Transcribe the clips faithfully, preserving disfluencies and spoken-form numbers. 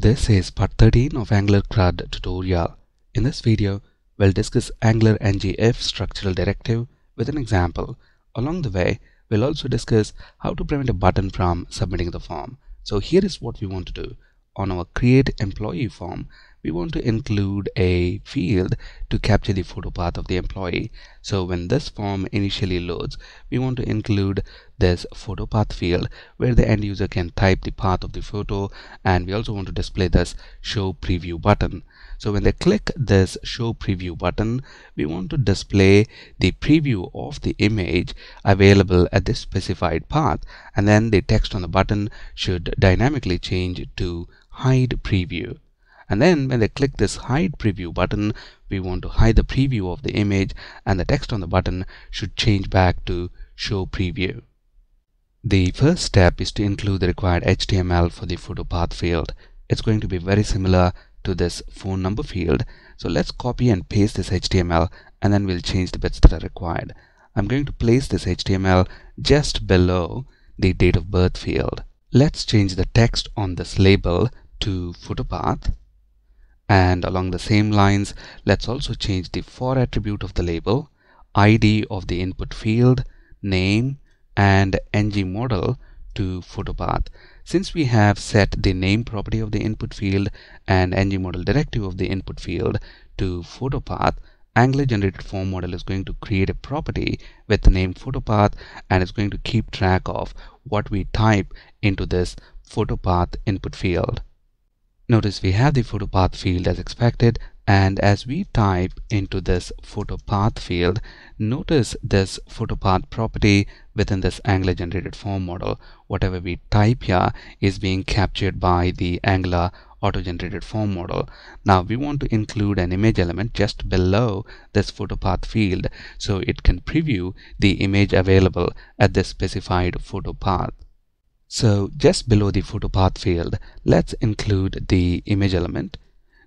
This is part thirteen of AngularCrad tutorial. In this video, we'll discuss Angular N G F structural directive with an example. Along the way, we'll also discuss how to prevent a button from submitting the form. So here is what we want to do. On our create employee form, we want to include a field to capture the photo path of the employee. So when this form initially loads, we want to include this photo path field where the end user can type the path of the photo, and we also want to display this show preview button. So when they click this show preview button, we want to display the preview of the image available at this specified path, and then the text on the button should dynamically change to hide preview. And then when they click this hide preview button, we want to hide the preview of the image, and the text on the button should change back to show preview. The first step is to include the required H T M L for the photo path field. It's going to be very similar to this phone number field. So let's copy and paste this H T M L, and then we'll change the bits that are required. I'm going to place this H T M L just below the date of birth field. Let's change the text on this label to photo path. And along the same lines, let's also change the for attribute of the label, I D of the input field, name, and N G model to PhotoPath. Since we have set the name property of the input field and N G model directive of the input field to PhotoPath, Angular generated form model is going to create a property with the name PhotoPath, and it's going to keep track of what we type into this PhotoPath input field. Notice we have the photo path field as expected, and as we type into this photo path field, notice this photo path property within this Angular generated form model. Whatever we type here is being captured by the Angular auto generated form model. Now we want to include an image element just below this photo path field, so it can preview the image available at this specified photo path. So just below the photo path field, let's include the image element.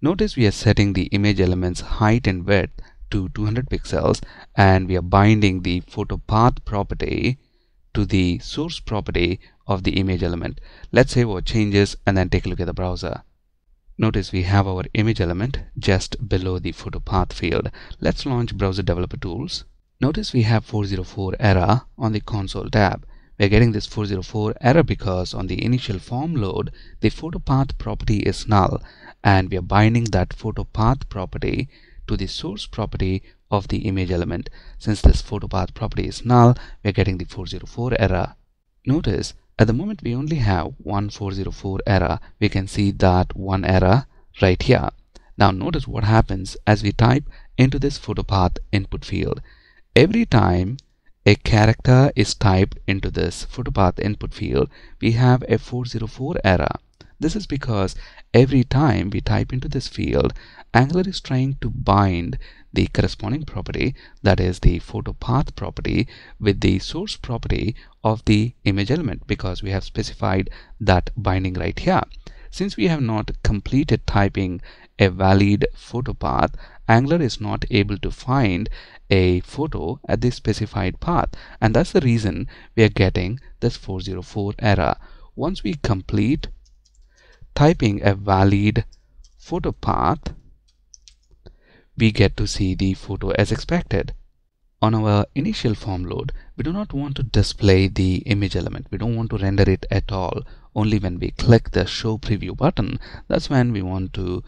Notice we are setting the image element's height and width to two hundred pixels, and we are binding the photo path property to the source property of the image element. Let's save our changes and then take a look at the browser. Notice we have our image element just below the photo path field. Let's launch Browser Developer Tools. Notice we have four oh four error on the console tab. We're getting this four oh four error because on the initial form load, the photo path property is null, and we are binding that photo path property to the source property of the image element. Since this photo path property is null, we're getting the four oh four error. Notice at the moment we only have one four oh four error. We can see that one error right here. Now notice what happens as we type into this photo path input field. Every time a character is typed into this PhotoPath input field, we have a four oh four error. This is because every time we type into this field, Angular is trying to bind the corresponding property, that is the PhotoPath property, with the source property of the image element, because we have specified that binding right here. Since we have not completed typing a valid photo path, Angular is not able to find a photo at the specified path, and that's the reason we are getting this four oh four error. Once we complete typing a valid photo path, we get to see the photo as expected. On our initial form load, we do not want to display the image element. We don't want to render it at all. Only when we click the show preview button, that's when we want to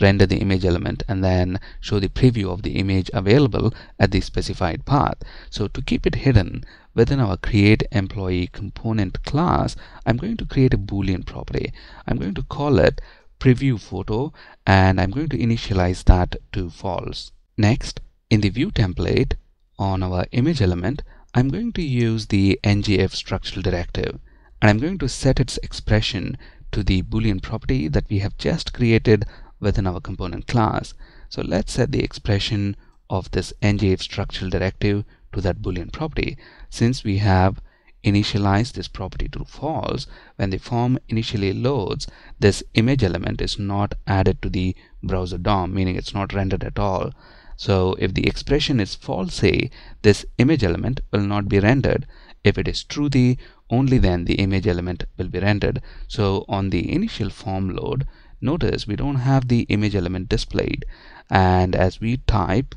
render the image element and then show the preview of the image available at the specified path. So to keep it hidden within our create employee component class, I'm going to create a Boolean property. I'm going to call it preview photo, and I'm going to initialize that to false. Next, in the view template on our image element, I'm going to use the N G F structural directive. And I'm going to set its expression to the Boolean property that we have just created within our component class. So let's set the expression of this N G F structural directive to that Boolean property. Since we have initialized this property to false, when the form initially loads, this image element is not added to the browser D O M, meaning it's not rendered at all. So if the expression is falsy, this image element will not be rendered. If it is truthy, only then the image element will be rendered. So on the initial form load, Notice we don't have the image element displayed, and as we type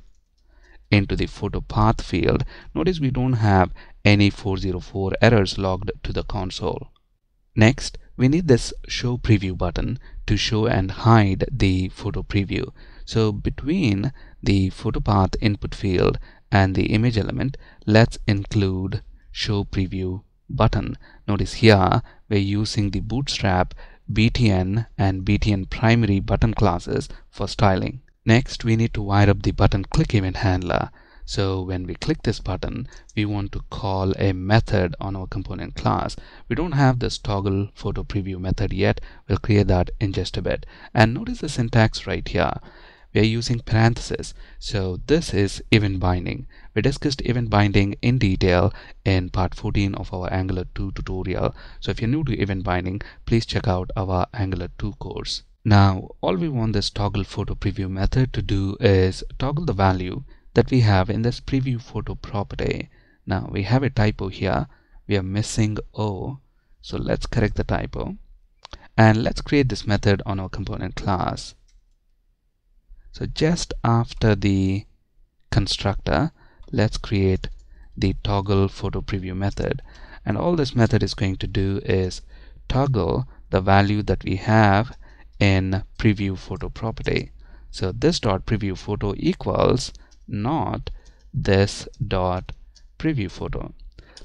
into the photo path field, notice we don't have any four oh four errors logged to the console. Next, we need this show preview button to show and hide the photo preview. So between the photo path input field and the image element, let's include show preview button. Notice here we're using the Bootstrap B T N and B T N primary button classes for styling. Next, we need to wire up the button click event handler. So when we click this button, we want to call a method on our component class. We don't have this toggle photo preview method yet. We'll create that in just a bit. And notice the syntax right here. We are using parentheses. So this is event binding. We discussed event binding in detail in part fourteen of our Angular two tutorial. So if you're new to event binding, please check out our Angular two course. Now, all we want this toggle photo preview method to do is toggle the value that we have in this preview photo property. Now, we have a typo here. We are missing O. So let's correct the typo. And let's create this method on our component class. So just after the constructor, let's create the toggle photo preview method. And all this method is going to do is toggle the value that we have in preview photo property. So this dot preview photo equals not this dot preview photo.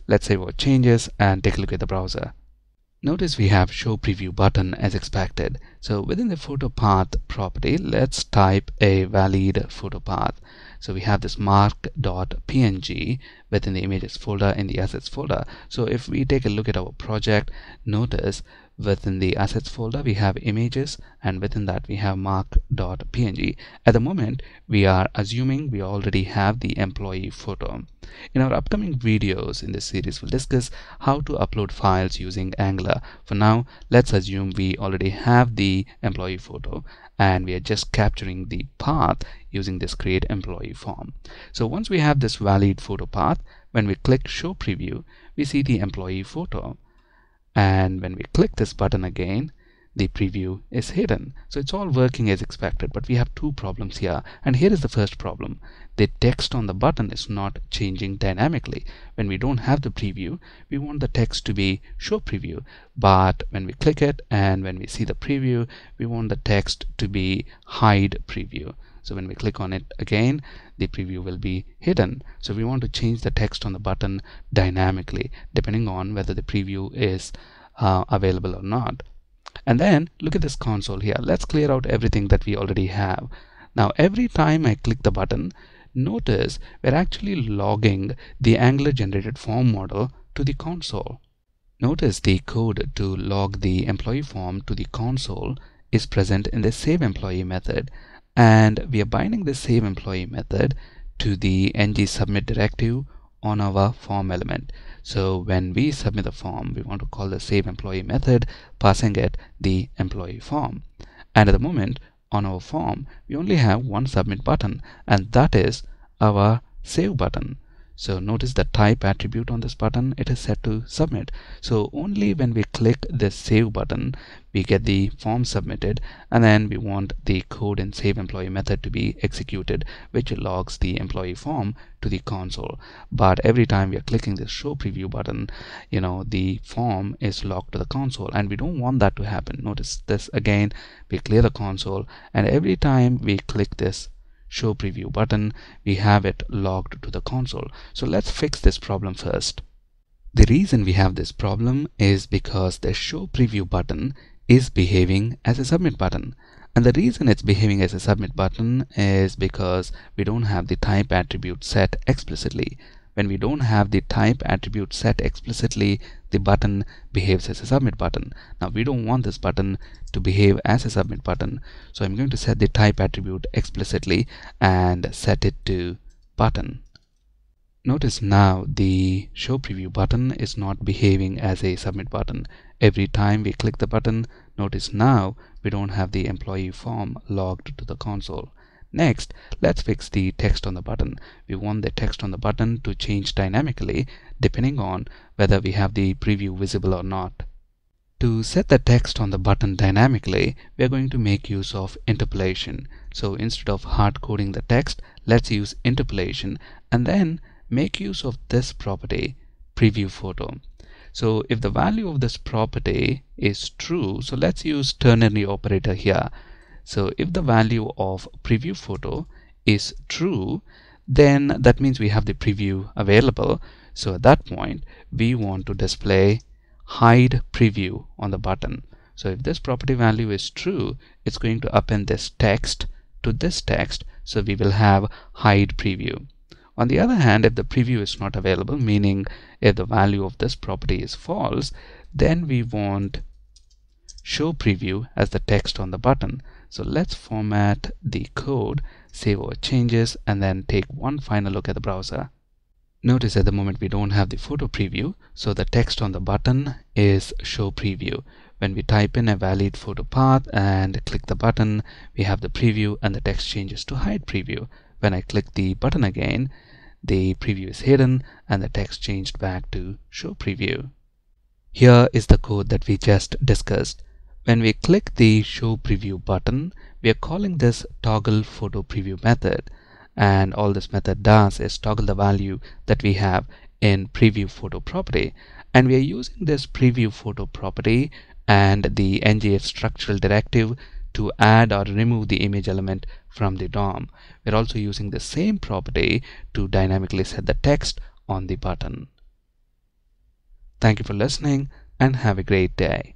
Let's save our changes and take a look at the browser. Notice we have show preview button as expected. So within the photo path property, let's type a valid photo path. So we have this mark dot P N G within the images folder in the assets folder. So if we take a look at our project, notice within the assets folder we have images, and within that we have mark dot P N G. At the moment, we are assuming we already have the employee photo. In our upcoming videos in this series, we'll discuss how to upload files using Angular. For now, let's assume we already have the employee photo, and we are just capturing the path using this create employee form. So once we have this valid photo path, when we click show preview, we see the employee photo. And when we click this button again, the preview is hidden. So it's all working as expected, but we have two problems here. And here is the first problem. The text on the button is not changing dynamically. When we don't have the preview, we want the text to be show preview. But when we click it and when we see the preview, we want the text to be hide preview. So when we click on it again, the preview will be hidden. So we want to change the text on the button dynamically, depending on whether the preview is uh, available or not. And then look at this console here. Let's clear out everything that we already have. Now, every time I click the button, notice we're actually logging the Angular generated form model to the console. Notice the code to log the employee form to the console is present in the saveEmployee method. And we are binding the saveEmployee method to the ng-submit directive on our form element. So when we submit the form, we want to call the saveEmployee method, passing it the employee form. And at the moment, on our form, we only have one submit button, and that is our save button. So notice the type attribute on this button, it is set to submit. So only when we click this save button, we get the form submitted, and then we want the code in saveEmployee method to be executed, which logs the employee form to the console. But every time we are clicking this show preview button, you know, the form is logged to the console, and we don't want that to happen. Notice this again, we clear the console, and every time we click this show preview button, we have it logged to the console. So let's fix this problem first. The reason we have this problem is because the show preview button is behaving as a submit button. And the reason it's behaving as a submit button is because we don't have the type attribute set explicitly. When we don't have the type attribute set explicitly, the button behaves as a submit button. Now, we don't want this button to behave as a submit button. So I'm going to set the type attribute explicitly and set it to button. Notice now the show preview button is not behaving as a submit button. Every time we click the button, notice now we don't have the employee form logged to the console. Next, let's fix the text on the button. We want the text on the button to change dynamically depending on whether we have the preview visible or not. To set the text on the button dynamically, we are going to make use of interpolation. So instead of hard coding the text, let's use interpolation and then make use of this property, preview photo. So if the value of this property is true, so let's use ternary operator here. So if the value of preview photo is true, then that means we have the preview available. So at that point, we want to display hide preview on the button. So if this property value is true, it's going to append this text to this text, so we will have hide preview. On the other hand, if the preview is not available, meaning if the value of this property is false, then we want show preview as the text on the button. So let's format the code, save our changes, and then take one final look at the browser. Notice at the moment we don't have the photo preview, so the text on the button is show preview. When we type in a valid photo path and click the button, we have the preview and the text changes to hide preview. When I click the button again, the preview is hidden and the text changed back to show preview. Here is the code that we just discussed. When we click the show preview button, we are calling this toggle photo preview method. And all this method does is toggle the value that we have in preview photo property, and we are using this preview photo property and the N G F structural directive to add or remove the image element from the D O M. We're also using the same property to dynamically set the text on the button. Thank you for listening and have a great day.